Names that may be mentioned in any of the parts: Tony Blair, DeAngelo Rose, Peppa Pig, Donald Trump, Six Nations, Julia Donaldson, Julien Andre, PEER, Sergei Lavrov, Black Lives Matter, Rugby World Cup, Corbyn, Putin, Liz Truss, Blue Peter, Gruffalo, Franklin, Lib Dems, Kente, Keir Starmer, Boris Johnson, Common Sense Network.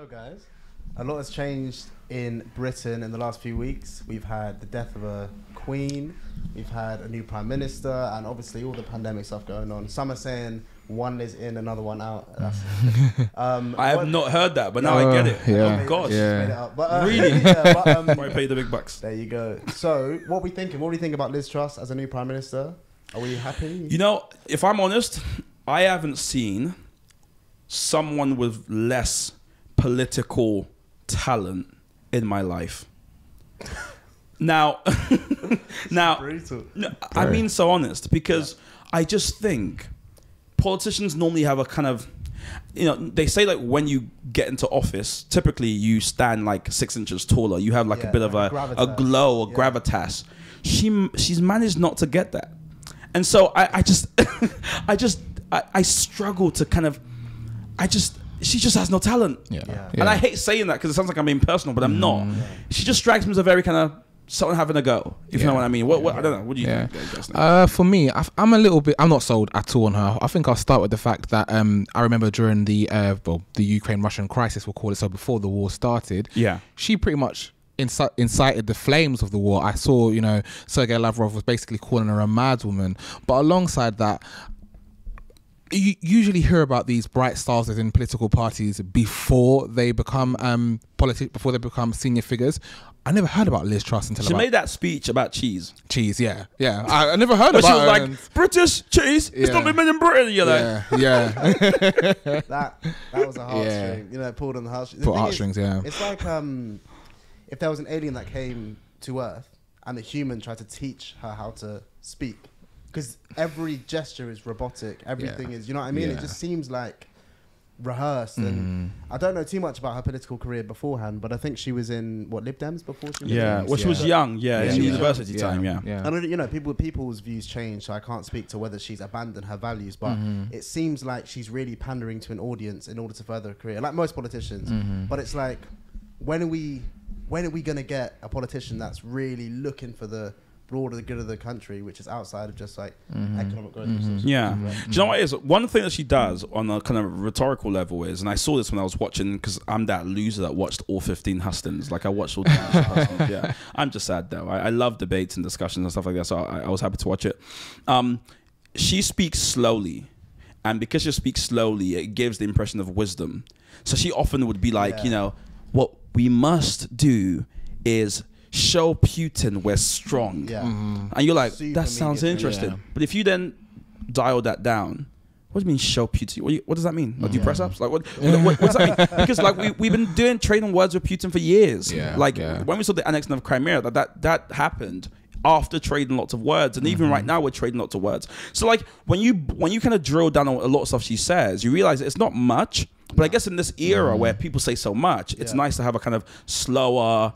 So guys, a lot has changed in Britain in the last few weeks. We've had the death of a queen, we've had a new prime minister, and obviously all the pandemic stuff going on. Some are saying one is in, another one out. That's I have not heard that, but now I get it. Yeah. Oh gosh. Yeah. Really? Yeah, but, I pay the big bucks. There you go. So what are we thinking? What do you think about Liz Truss as a new prime minister? Are we happy? You know, if I'm honest, I haven't seen someone with less political talent in my life. Now, I mean, so honest, because I just think politicians normally have a kind of, you know, they say like when you get into office, typically you stand like 6 inches taller. You have like a bit of a glow or gravitas. She's managed not to get that. And so I struggle to kind of, she just has no talent. And I hate saying that because it sounds like I'm being personal, but I'm not. She just strikes me as a very kind of someone having a go, if you know what I mean. What I don't know, what do you think? For me, I'm a little bit, I'm not sold at all on her. I think I'll start with the fact that I remember during the Ukraine-Russian crisis, we'll call it, so before the war started, she pretty much incited the flames of the war. I saw, you know, Sergei Lavrov was basically calling her a mad woman. But alongside that, you usually hear about these bright stars as in political parties before they become before they become senior figures. I never heard about Liz Truss until she made that speech about cheese. Cheese, I never heard about it. She was like, British cheese, it's not been made in Britain, you know. That was a heartstring, you know, pulled on the heartstrings. Put heartstrings, It's like if there was an alien that came to Earth and a human tried to teach her how to speak. Because every gesture is robotic. Everything is, you know what I mean? It just seems like rehearsed. And I don't know too much about her political career beforehand, but I think she was in, what, Lib Dems before? She was Lib Dems? Well, she was young, in university time, And, you know, people's views change, so I can't speak to whether she's abandoned her values, but it seems like she's really pandering to an audience in order to further her career, like most politicians. But it's like, when are we going to get a politician that's really looking for the broader good of the country, which is outside of just like economic growth? Do you know what it is? One thing that she does on a kind of rhetorical level is, and I saw this when I was watching, because I'm that loser that watched all 15 hustings. Like I watched all 15 hustings. I'm just sad though. I love debates and discussions and stuff like that, so I was happy to watch it. She speaks slowly, and because she speaks slowly, it gives the impression of wisdom. So she often would be like, you know, what we must do is show Putin we're strong. And you're like, that sounds interesting. But if you then dial that down, what do you mean show Putin? What does that mean? Like, do you press ups? Like what does that mean? Because like we've been doing trading words with Putin for years. When we saw the annexation of Crimea, that happened after trading lots of words, and even right now we're trading lots of words. So like when you kind of drill down on a lot of stuff she says, you realize it's not much. But I guess in this era where people say so much, it's nice to have a kind of slower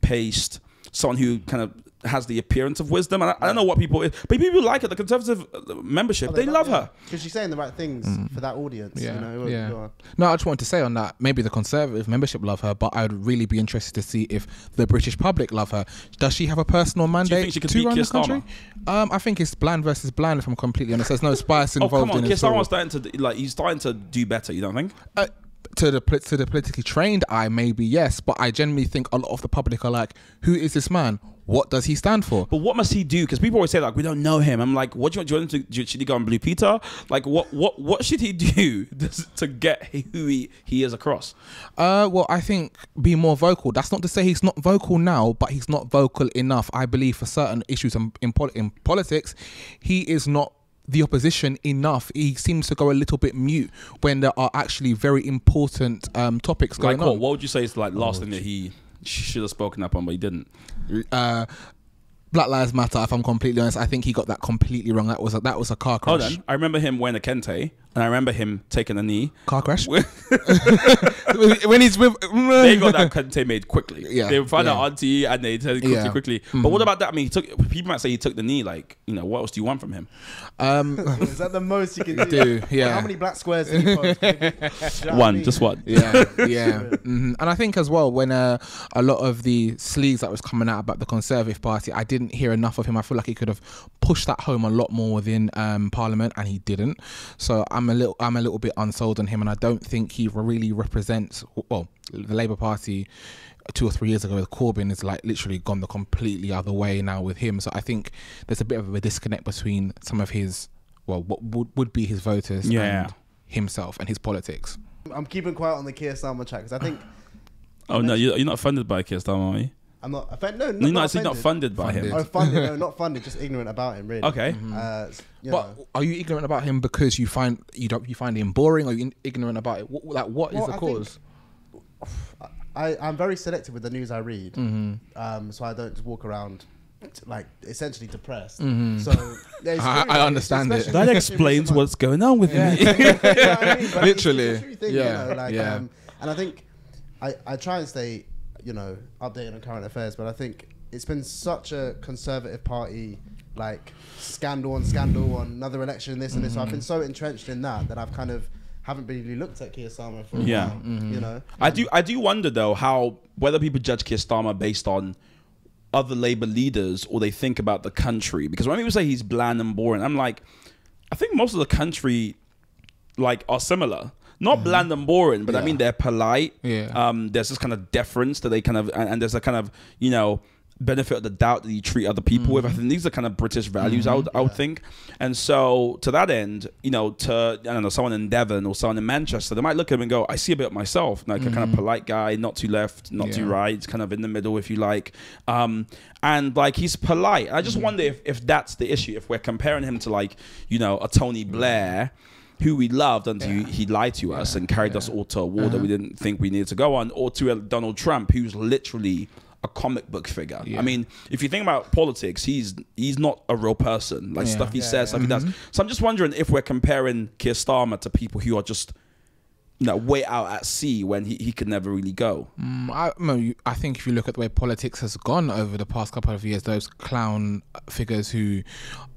paced, someone who kind of has the appearance of wisdom. And I don't know what people, but people like her. The Conservative membership, they love her. Because she's saying the right things for that audience. You know, No, I just wanted to say on that, maybe the Conservative membership love her, but I'd really be interested to see if the British public love her. Does she have a personal mandate to run the country? I think it's bland versus bland, if I'm completely honest. There's no spice involved in it. Keir Starmer's starting to, like, he's starting to do better, you don't think? To the politically trained eye, maybe, yes, but I generally think a lot of the public are like, who is this man? What does he stand for? But what must he do? Because people always say like, we don't know him. I'm like, what do you want him to do? Should he go on Blue Peter? Like, what should he do to get who he is across? Well, I think be more vocal. That's not to say he's not vocal now, but he's not vocal enough. I believe for certain issues in politics, he is not the opposition enough. He seems to go a little bit mute when there are actually very important topics going on. What would you say is like last thing that he should have spoken up on but he didn't? Black Lives Matter, if I'm completely honest. I think he got that completely wrong. That was a car crash. Hold on. I remember him wearing a kente, and I remember him taking a knee. Car crash? When he's with... They got that kente made quickly. They found out auntie and they turned it quickly. But what about that? I mean, people might say he took the knee. Like, you know, what else do you want from him? Is that the most you can do? Like, how many black squares did he post? One, just one. And I think as well, when a lot of the sleaze that was coming out about the Conservative Party, I didn't hear enough of him. I feel like he could have pushed that home a lot more within Parliament, and he didn't. So I'm I'm a little bit unsold on him, and I don't think he really represents, well, the Labour Party 2 or 3 years ago with Corbyn is like literally gone the completely other way now with him. So I think there's a bit of a disconnect between some of his, well, what would be his voters and himself and his politics. I'm keeping quiet on the Keir Starmer track because I think... oh no, you're not funded by Keir Starmer, are you? I'm not offended. No, you're not actually not funded by him. Oh, funded. No, not funded. Just ignorant about him, really. Okay. But are you ignorant about him because you find him boring? Or are you ignorant about it? What is the cause? I'm very selective with the news I read, so I don't just walk around like essentially depressed. So I understand it. That explains what's going on with me. Literally. And I think I try and stay, you know, updated on current affairs, but I think it's been such a Conservative Party, like scandal on scandal on another election, this and this. So I've been so entrenched in that I've kind of haven't really looked at Keir Starmer for a while. You know, I do wonder though how whether people judge Keir Starmer based on other Labour leaders or they think about the country. Because when people say he's bland and boring, I'm like, I think most of the country like are similar. Not bland and boring, but I mean they're polite. There's this kind of deference that they kind of, and there's a kind of, you know, benefit of the doubt that you treat other people with. I think these are kind of British values, I would think. And so to that end, you know, to, I don't know, someone in Devon or someone in Manchester, they might look at him and go, I see a bit of myself, like a kind of polite guy, not too left, not too right, kind of in the middle, if you like. And like, he's polite. I just wonder if that's the issue, if we're comparing him to like, you know, a Tony Blair, who we loved until he lied to us and carried us all to a war that we didn't think we needed to go on, or to a Donald Trump, who's literally a comic book figure. I mean, if you think about politics, he's not a real person. Like stuff he says, stuff he does. So I'm just wondering if we're comparing Keir Starmer to people who are just, you know, way out at sea when he could never really go. I think if you look at the way politics has gone over the past couple of years, those clown figures who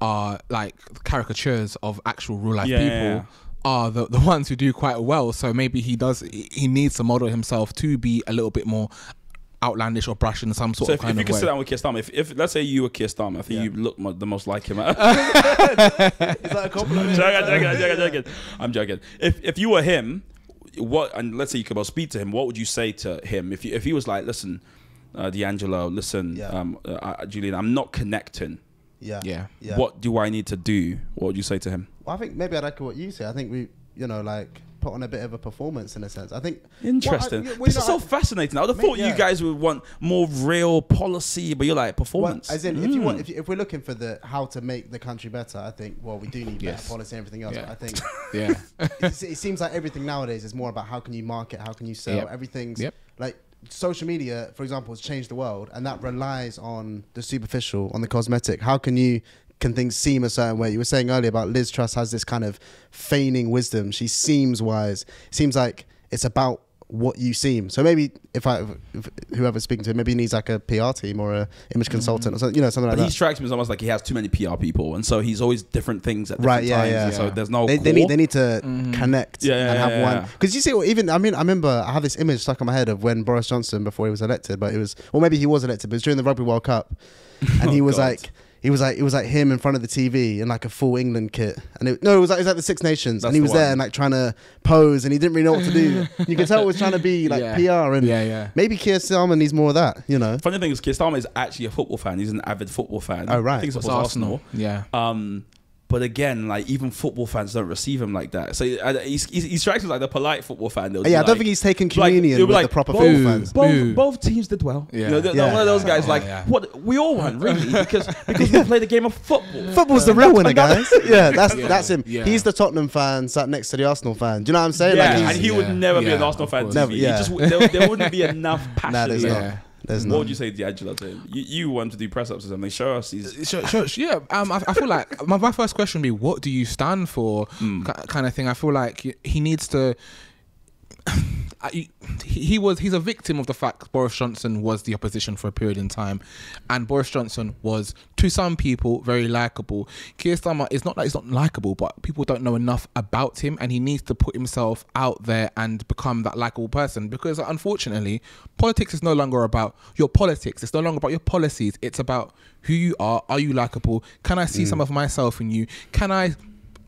are like caricatures of actual real life people are the ones who do quite well. So maybe he needs to model himself to be a little bit more outlandish or brash in some sort of kind of way. So if you could sit down with Keir Starmer, if let's say you were Keir Starmer, I think you look the most like him. Is that a compliment? I'm joking. I'm joking. If you were him, and let's say you could both speak to him, what would you say to him if he was like, listen, DeAngelo, listen, Julien, I'm not connecting. What do I need to do? What would you say to him? Well, I think maybe I'd echo what you say. I think we, you know, like put on a bit of a performance in a sense. I think interesting. This is so fascinating. I would have thought you guys would want more real policy, but you're like performance. Well, as in, if you want, if we're looking for the how to make the country better, I think we do need better policy and everything else. But I think it seems like everything nowadays is more about how can you market, how can you sell. Everything's like. Social media, for example, has changed the world, and that relies on the superficial, on the cosmetic. How can things seem a certain way? You were saying earlier about Liz Truss has this kind of feigning wisdom. She seems wise. It seems like it's about what you seem. So maybe if whoever's speaking to him, maybe he needs like a PR team or a image consultant or something, you know, something like that. He strikes me as almost like he has too many PR people, and so he's always different things at different times. So there's no they need to connect and have one. Because you see, even I remember I have this image stuck in my head of when Boris Johnson, before he was elected, but it was, or maybe he was elected, but it was during the Rugby World Cup, and it was like him in front of the TV in like a full England kit, and it was like the Six Nations, and he was there and like trying to pose, and he didn't really know what to do. You could tell it was trying to be like PR, and maybe Keir Starmer needs more of that. You know, funny thing is Keir Starmer is actually a football fan. He's an avid football fan. Oh right, I think it's Arsenal. But again, like even football fans don't receive him like that. So he strikes me like the polite football fan. Yeah, I don't think he's taken communion with the proper football fans. Both teams did well. Yeah, you know, one of those guys what we all won really because we play the game of football. Football's the real winner, guys. That's him. Yeah. He's the Tottenham fan sat next to the Arsenal fan. Do you know what I'm saying? Yeah, and he would never be an Arsenal fan. Never. Yeah. There wouldn't be enough passion. Nah, there's not. What would you say, DeAngelo, to him? You want to do press-ups or something. Show us these. I feel like my first question would be, what do you stand for? Kind of thing. I feel like he needs to... He's a victim of the fact Boris Johnson was the opposition for a period in time, and Boris Johnson was, to some people, very likable. Keir Starmer is not that he's not likable, but people don't know enough about him, and he needs to put himself out there and become that likable person, because unfortunately politics is no longer about your politics, it's no longer about your policies, it's about who you are you likable, can I see some of myself in you, can I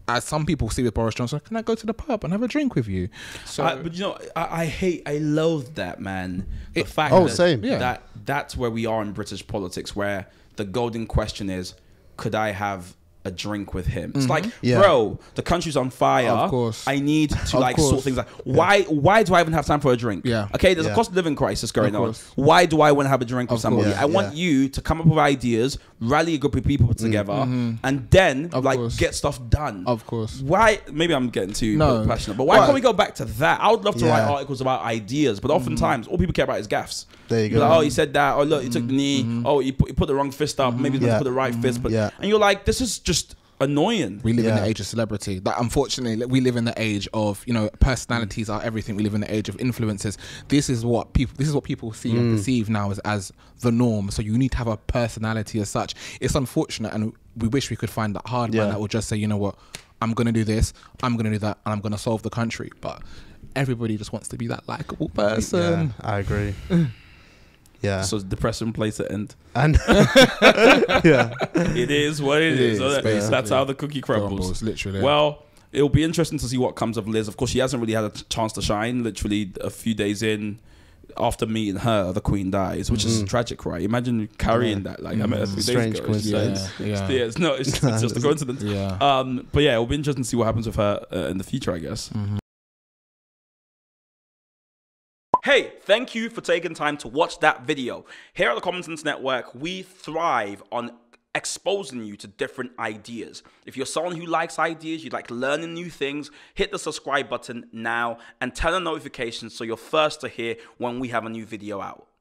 as some people see with Boris Johnson, can I go to the pub and have a drink with you? So, but you know, I loathe that, man. The fact that that's where we are in British politics, where the golden question is, could I have a drink with him? It's like, bro, the country's on fire. Of course. I need to like sort things out. Why do I even have time for a drink? Yeah. Okay, there's a cost of living crisis going on. Why do I want to have a drink with somebody? I want you to come up with ideas, rally a group of people together, and then get stuff done. Of course. Why? Maybe I'm getting too passionate, but why can't we go back to that? I would love to write articles about ideas, but oftentimes all people care about is gaffes. There you go. Like, oh, he said that. Oh, look, he took the knee. Oh, he put the wrong fist up. Maybe he put the right fist. But and you're like, this is just annoying. We live in the age of celebrity. That, unfortunately, we live in the age of, you know, personalities are everything. We live in the age of influencers. This is what people see and perceive now as the norm. So you need to have a personality as such. It's unfortunate, and we wish we could find that hard man that will just say, you know what, I'm gonna do this, I'm gonna do that, and I'm gonna solve the country. But everybody just wants to be that likable person. Yeah, I agree. Yeah. So it's a depressing place to end. And yeah, it is what it is. So that's how the cookie crumbles. Literally. Well, it'll be interesting to see what comes of Liz. Of course, she hasn't really had a chance to shine. Literally, a few days in after meeting her, the Queen dies, which is tragic, right? Imagine carrying that. Like, I met her 3 days ago. Strange coincidence. It's just a coincidence. Yeah. But yeah, it'll be interesting to see what happens with her in the future, I guess. Hey, thank you for taking time to watch that video. Here at the Common Sense Network, we thrive on exposing you to different ideas. If you're someone who likes ideas, you like learning new things, hit the subscribe button now and turn on notifications so you're first to hear when we have a new video out.